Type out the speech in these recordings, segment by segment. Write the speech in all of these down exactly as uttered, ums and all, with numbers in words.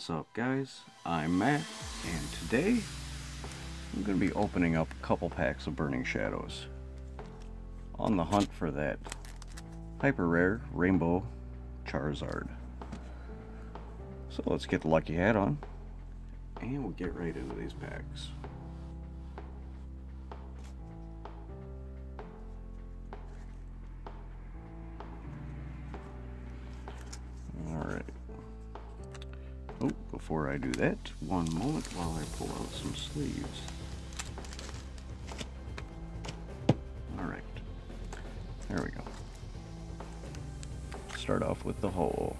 What's up guys, I'm Matt, and today I'm going to be opening up a couple packs of Burning Shadows. On the hunt for that Hyper Rare Rainbow Charizard. So let's get the lucky hat on, and we'll get right into these packs. Oh, before I do that, one moment while I pull out some sleeves. Alright. There we go. Start off with the hole.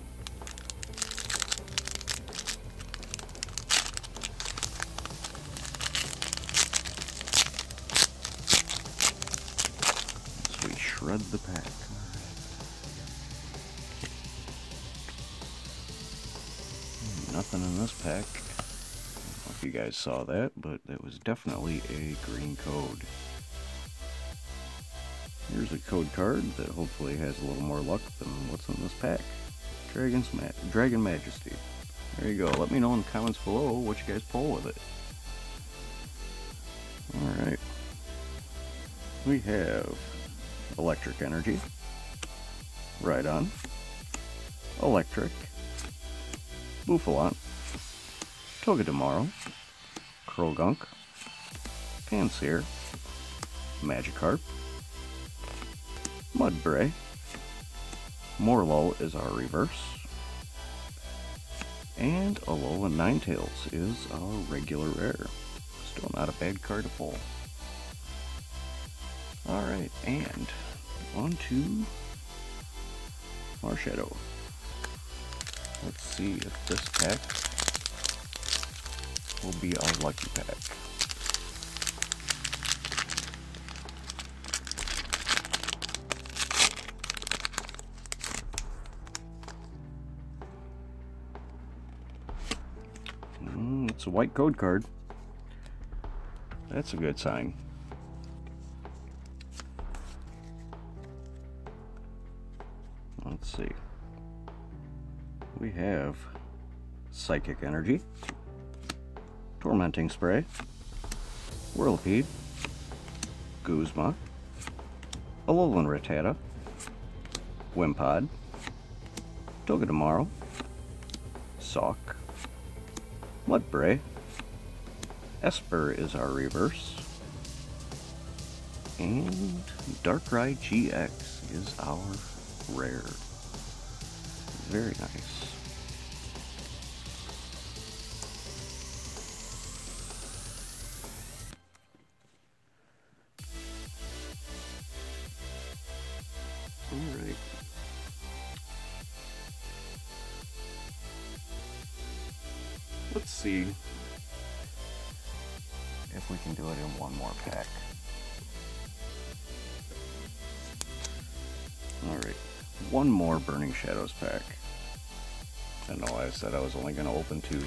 So we shred the pack. Nothing in this pack. I don't know if you guys saw that, but it was definitely a green code. Here's a code card that hopefully has a little more luck than what's in this pack. Dragon's Ma Dragon Majesty. There you go. Let me know in the comments below what you guys pull with it. Alright. We have Electric Energy. Right on. Electric. Buffalant, Togedemaru, Krogunk, Pansear, Magikarp, Mudbray, Morlow is our reverse, and Alolan Ninetales is our regular rare. Still not a bad card to pull. Alright, and on to Marshadow. Let's see if this pack will be our lucky pack. Mm, it's a white code card. That's a good sign. Let's see. We have Psychic Energy, Tormenting Spray, Whirlipede, Guzma, Alolan Rattata, Wimpod, Togedemaru, Sawk, Mudbray, Esper is our reverse, and Darkrai G X is our rare. Very nice. Alright. Let's see if we can do it in one more pack. Alright. One more Burning Shadows pack. I know I said I was only going to open two,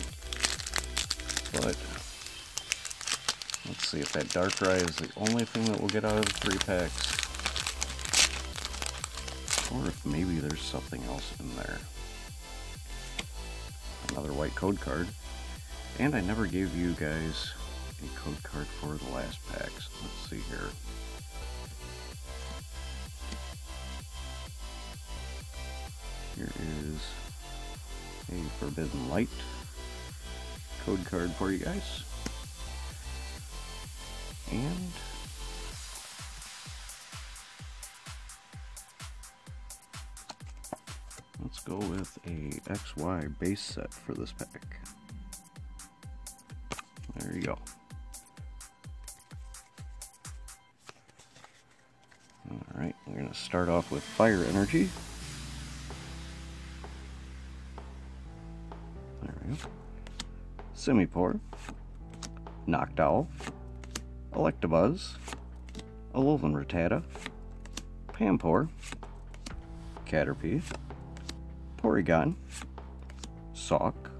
but let's see if that Darkrai is the only thing that we'll get out of the three packs. Or if maybe there's something else in there. Another white code card. And I never gave you guys a code card for the last packs. Let's see here. Here is a Forbidden Light code card for you guys. And let's go with a X Y base set for this pack. There you go. Alright, we're going to start off with Fire Energy. Semipore, Noctowl, Electabuzz, Alolan Rattata, Pampore, Caterpie, Porygon, Sawk,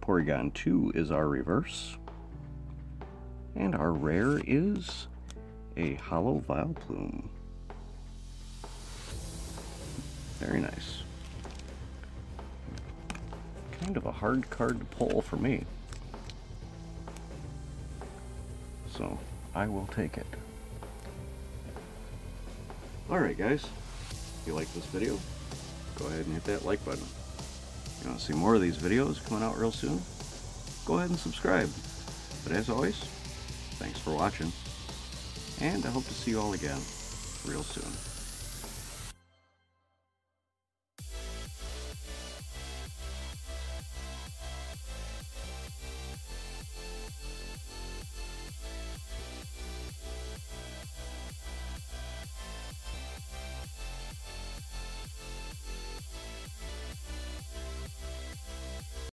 Porygon two is our reverse, and our rare is a hollow Vileplume. Very nice. kind of a hard card to pull for me. So, I will take it. Alright guys, if you like this video, go ahead and hit that like button. If you want to see more of these videos coming out real soon, go ahead and subscribe. But as always, thanks for watching, and I hope to see you all again real soon.